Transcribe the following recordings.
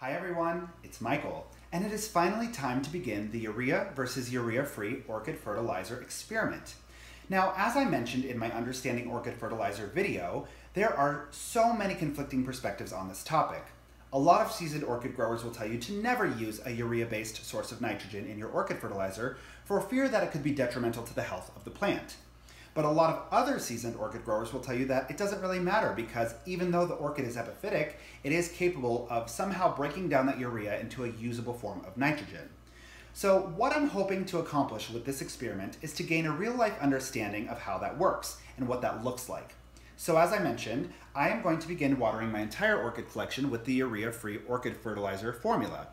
Hi everyone, it's Michael, and it is finally time to begin the urea versus urea-free orchid fertilizer experiment. Now, as I mentioned in my Understanding Orchid Fertilizer video, there are so many conflicting perspectives on this topic. A lot of seasoned orchid growers will tell you to never use a urea-based source of nitrogen in your orchid fertilizer for fear that it could be detrimental to the health of the plant. But a lot of other seasoned orchid growers will tell you that it doesn't really matter because even though the orchid is epiphytic, it is capable of somehow breaking down that urea into a usable form of nitrogen. So what I'm hoping to accomplish with this experiment is to gain a real-life understanding of how that works and what that looks like. So as I mentioned, I am going to begin watering my entire orchid collection with the urea-free orchid fertilizer formula.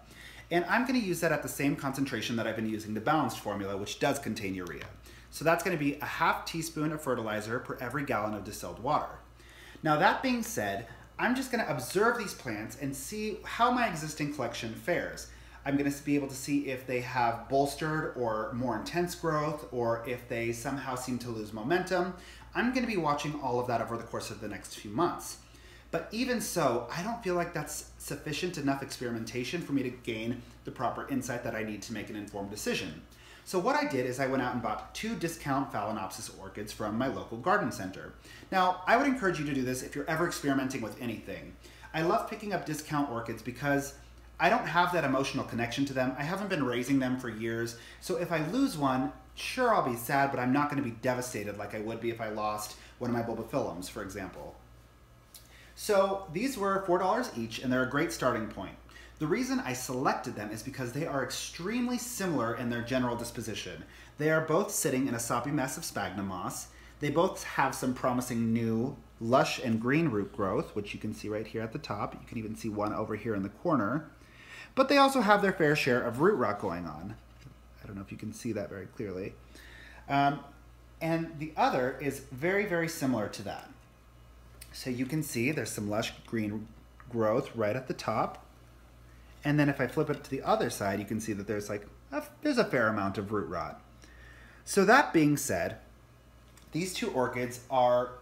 And I'm going to use that at the same concentration that I've been using the balanced formula, which does contain urea. So that's going to be a half teaspoon of fertilizer per every gallon of distilled water. Now that being said, I'm just going to observe these plants and see how my existing collection fares. I'm going to be able to see if they have bolstered or more intense growth, or if they somehow seem to lose momentum. I'm going to be watching all of that over the course of the next few months. But even so, I don't feel like that's sufficient enough experimentation for me to gain the proper insight that I need to make an informed decision. So what I did is I went out and bought two discount Phalaenopsis orchids from my local garden center. Now, I would encourage you to do this if you're ever experimenting with anything. I love picking up discount orchids because I don't have that emotional connection to them. I haven't been raising them for years. So if I lose one, sure, I'll be sad, but I'm not going to be devastated like I would be if I lost one of my Bulbophyllums, for example. So these were $4 each, and they're a great starting point. The reason I selected them is because they are extremely similar in their general disposition. They are both sitting in a soppy mess of sphagnum moss. They both have some promising new lush and green root growth, which you can see right here at the top. You can even see one over here in the corner. But they also have their fair share of root rot going on. I don't know if you can see that very clearly. And the other is very, very similar to that. So you can see there's some lush green growth right at the top. And then if I flip it to the other side, you can see that there's a fair amount of root rot. So that being said, these two orchids are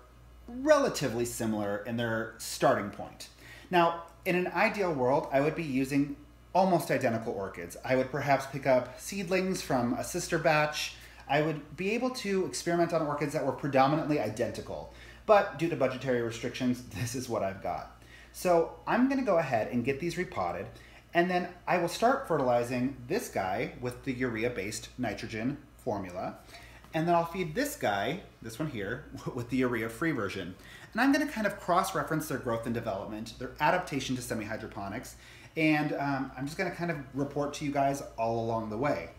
relatively similar in their starting point. Now, in an ideal world, I would be using almost identical orchids. I would perhaps pick up seedlings from a sister batch. I would be able to experiment on orchids that were predominantly identical. But due to budgetary restrictions, this is what I've got. So I'm gonna go ahead and get these repotted. And then I will start fertilizing this guy with the urea-based nitrogen formula. And then I'll feed this guy, this one here, with the urea-free version. And I'm gonna kind of cross-reference their growth and development, their adaptation to semi-hydroponics. And I'm just gonna kind of report to you guys all along the way.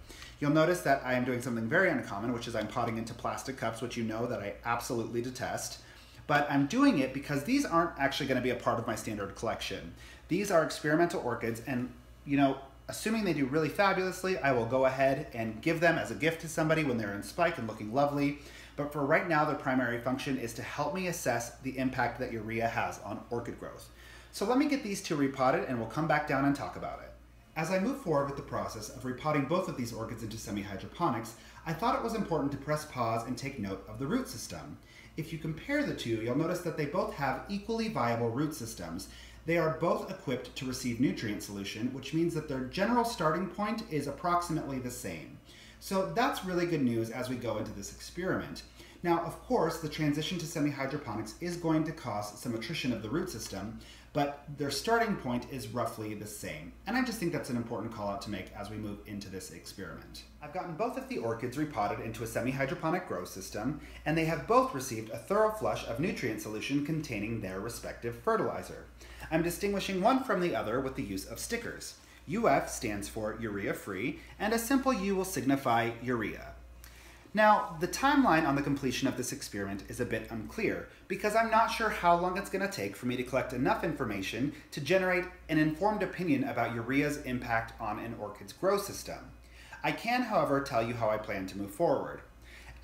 You'll notice that I am doing something very uncommon, which is I'm potting into plastic cups, which you know that I absolutely detest. But I'm doing it because these aren't actually going to be a part of my standard collection. These are experimental orchids, and you know, assuming they do really fabulously, I will go ahead and give them as a gift to somebody when they're in spike and looking lovely. But for right now, their primary function is to help me assess the impact that urea has on orchid growth. So let me get these two repotted and we'll come back down and talk about it. As I move forward with the process of repotting both of these orchids into semi-hydroponics, I thought it was important to press pause and take note of the root system. If you compare the two, you'll notice that they both have equally viable root systems. They are both equipped to receive nutrient solution, which means that their general starting point is approximately the same. So that's really good news as we go into this experiment. Now, of course, the transition to semi-hydroponics is going to cause some attrition of the root system, but their starting point is roughly the same. And I just think that's an important call out to make as we move into this experiment. I've gotten both of the orchids repotted into a semi-hydroponic grow system, and they have both received a thorough flush of nutrient solution containing their respective fertilizer. I'm distinguishing one from the other with the use of stickers. UF stands for urea-free, and a simple U will signify urea. Now, the timeline on the completion of this experiment is a bit unclear because I'm not sure how long it's going to take for me to collect enough information to generate an informed opinion about urea's impact on an orchid's grow system. I can, however, tell you how I plan to move forward.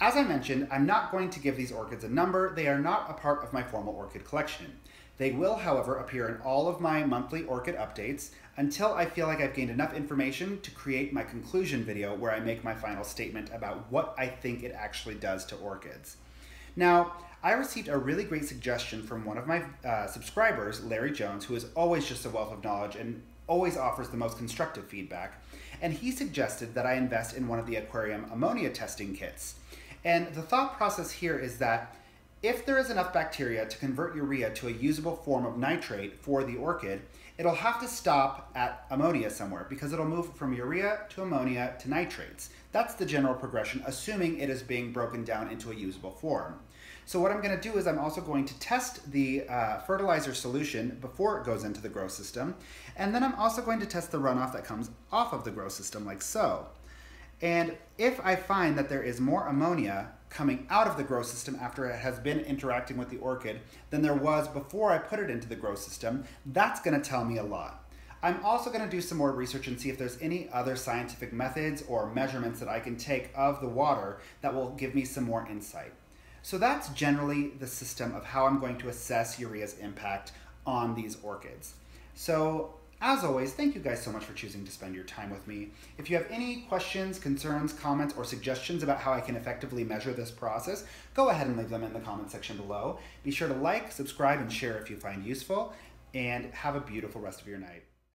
As I mentioned, I'm not going to give these orchids a number. They are not a part of my formal orchid collection. They will, however, appear in all of my monthly orchid updates until I feel like I've gained enough information to create my conclusion video where I make my final statement about what I think it actually does to orchids. Now, I received a really great suggestion from one of my subscribers, Larry Jones, who is always just a wealth of knowledge and always offers the most constructive feedback, and he suggested that I invest in one of the aquarium ammonia testing kits. And the thought process here is that if there is enough bacteria to convert urea to a usable form of nitrate for the orchid, it'll have to stop at ammonia somewhere because it'll move from urea to ammonia to nitrates. That's the general progression, assuming it is being broken down into a usable form. So what I'm going to do is I'm also going to test the fertilizer solution before it goes into the grow system, and then I'm also going to test the runoff that comes off of the grow system like so. And if I find that there is more ammonia coming out of the grow system after it has been interacting with the orchid than there was before I put it into the grow system, that's going to tell me a lot. I'm also going to do some more research and see if there's any other scientific methods or measurements that I can take of the water that will give me some more insight. So that's generally the system of how I'm going to assess urea's impact on these orchids. So, as always, thank you guys so much for choosing to spend your time with me. If you have any questions, concerns, comments, or suggestions about how I can effectively measure this process, go ahead and leave them in the comment section below. Be sure to like, subscribe, and share if you find useful, and have a beautiful rest of your night.